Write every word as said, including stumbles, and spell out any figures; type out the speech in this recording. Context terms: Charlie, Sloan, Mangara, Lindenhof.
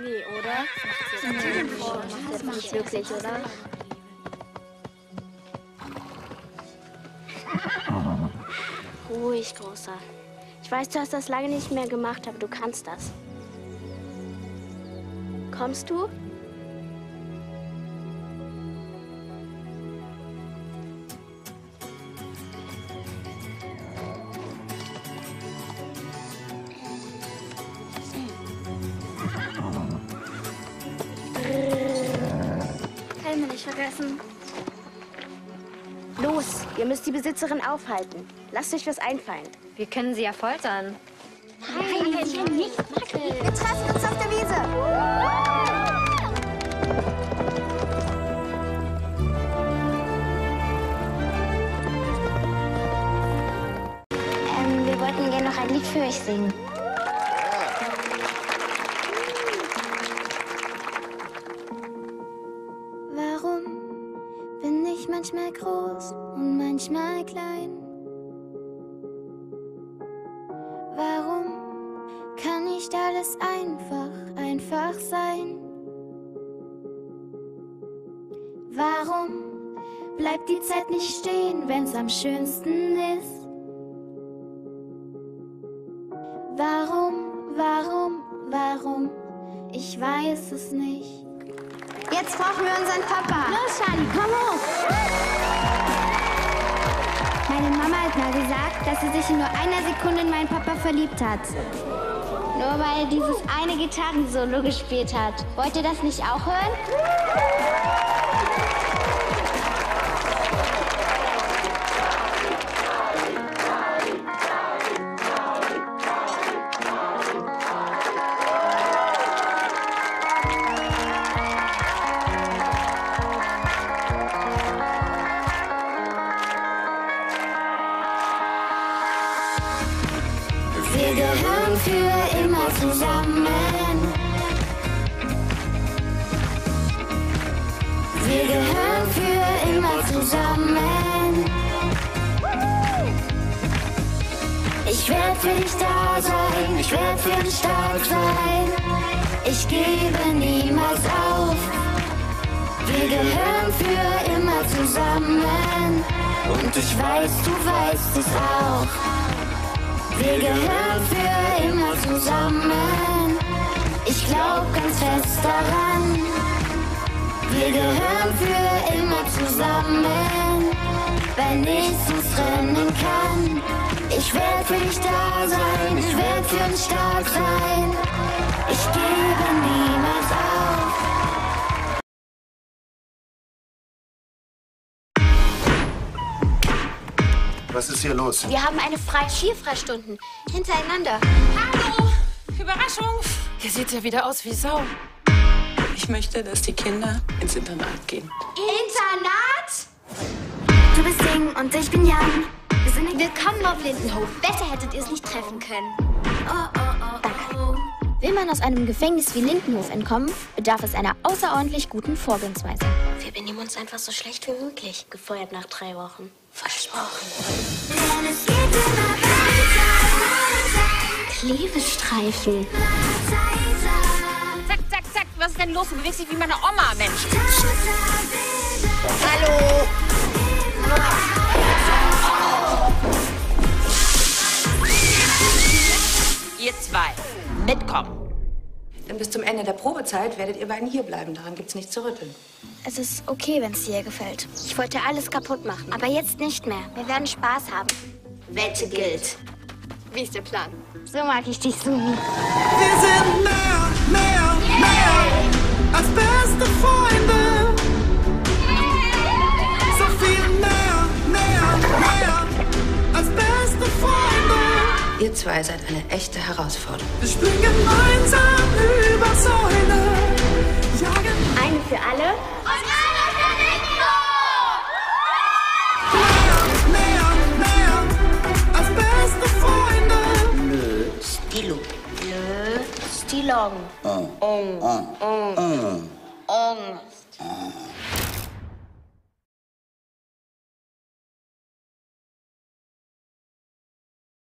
Nee, oder? Das macht es wirklich, oder? Ruhig, Großer. Ich weiß, du hast das lange nicht mehr gemacht, aber du kannst das. Kommst du? Helme nicht vergessen. Los, ihr müsst die Besitzerin aufhalten. Lasst euch was einfallen. Wir können sie ja foltern. Nein, nein, nein, nicht, Markel. Wir treffen uns auf der Wiese. Ähm, wir wollten gerne noch ein Lied für euch singen. Warum bin ich manchmal groß und manchmal klein? Warum kann nicht alles einfach, einfach sein? Warum bleibt die Zeit nicht stehen, wenn's am schönsten ist? Warum, warum, warum? Ich weiß es nicht. Jetzt brauchen wir unseren Papa. Los, Charlie, komm hoch. Meine Mama hat mal gesagt, dass sie sich in nur einer Sekunde in meinen Papa verliebt hat. Nur weil er dieses eine Gitarrensolo gespielt hat. Wollt ihr das nicht auch hören? Wir gehören für immer zusammen. Wir gehören für immer zusammen. Ich werde für dich da sein, ich werde für dich stark sein. Ich gebe niemals auf. Wir gehören für immer zusammen. Und ich weiß, du weißt es auch. Wir gehören für immer zusammen. Ich glaub ganz fest daran. Wir gehören für immer zusammen. Wenn nichts uns trennen kann. Ich werd für dich da sein. Ich werd für dich stark sein. Ich gebe niemals auf. Was ist hier los? Wir haben eine freie Skifreistunden. Hintereinander. Hallo! Überraschung! Hier sieht's ja wieder aus wie Sau. Ich möchte, dass die Kinder ins Internat gehen. Internat? Du bist Ding und ich bin Jan. Wir sind willkommen auf Lindenhof. Besser hättet ihr es nicht treffen können. Oh, oh, oh, oh. Will man aus einem Gefängnis wie Lindenhof entkommen, bedarf es einer außerordentlich guten Vorgehensweise. Wir benehmen uns einfach so schlecht wie möglich. Gefeuert nach drei Wochen. Versprochen. Denn es geht immer weiter. Klebestreifen. Zack, zack, zack. Was ist denn los? Du bewegst dich wie meine Oma, Mensch. Hallo. Oh. Ihr zwei, mitkommen. Denn bis zum Ende der Probezeit werdet ihr beiden hier bleiben. Daran gibt's nichts zu rütteln. Es ist okay, wenn's dir gefällt. Ich wollte alles kaputt machen, aber jetzt nicht mehr. Wir werden Spaß haben. Wette gilt. Wie ist der Plan? So mag ich dich, Sumi. Wir sind mehr, mehr, mehr als beste Freunde. So viel mehr, mehr, mehr als beste Freunde. Ihr zwei seid eine echte Herausforderung. Wir springen gemeinsam über Säule. Jagen. Eine für alle. Long. Oh. Oh. Oh. Oh. Oh. Oh.